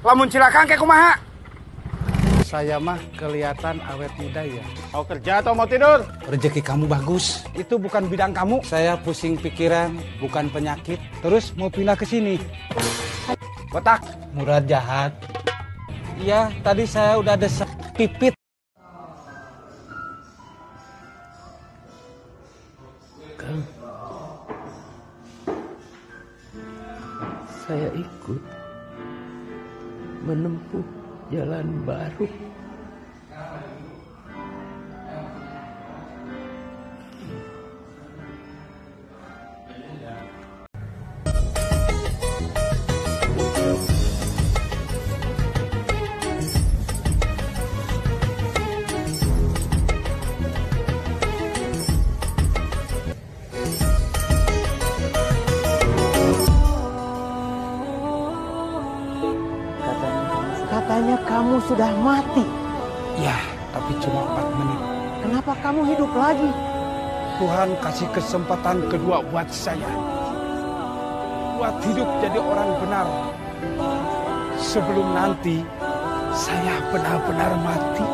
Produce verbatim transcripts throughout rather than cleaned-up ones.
Lamun silakan ke kumaha. Saya mah kelihatan awet muda ya. Mau kerja atau mau tidur? Rezeki kamu bagus. Itu bukan bidang kamu. Saya pusing pikiran, bukan penyakit. Terus mau pindah ke sini. Kotak. Murad jahat. Iya, tadi saya udah desek Pipit. Kang. Saya ikut menempuh jalan baru. Katanya kamu sudah mati. Ya, tapi cuma empat menit. Kenapa kamu hidup lagi? Tuhan kasih kesempatan kedua buat saya. Buat hidup jadi orang benar. Sebelum nanti, saya benar-benar mati.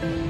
Thank you.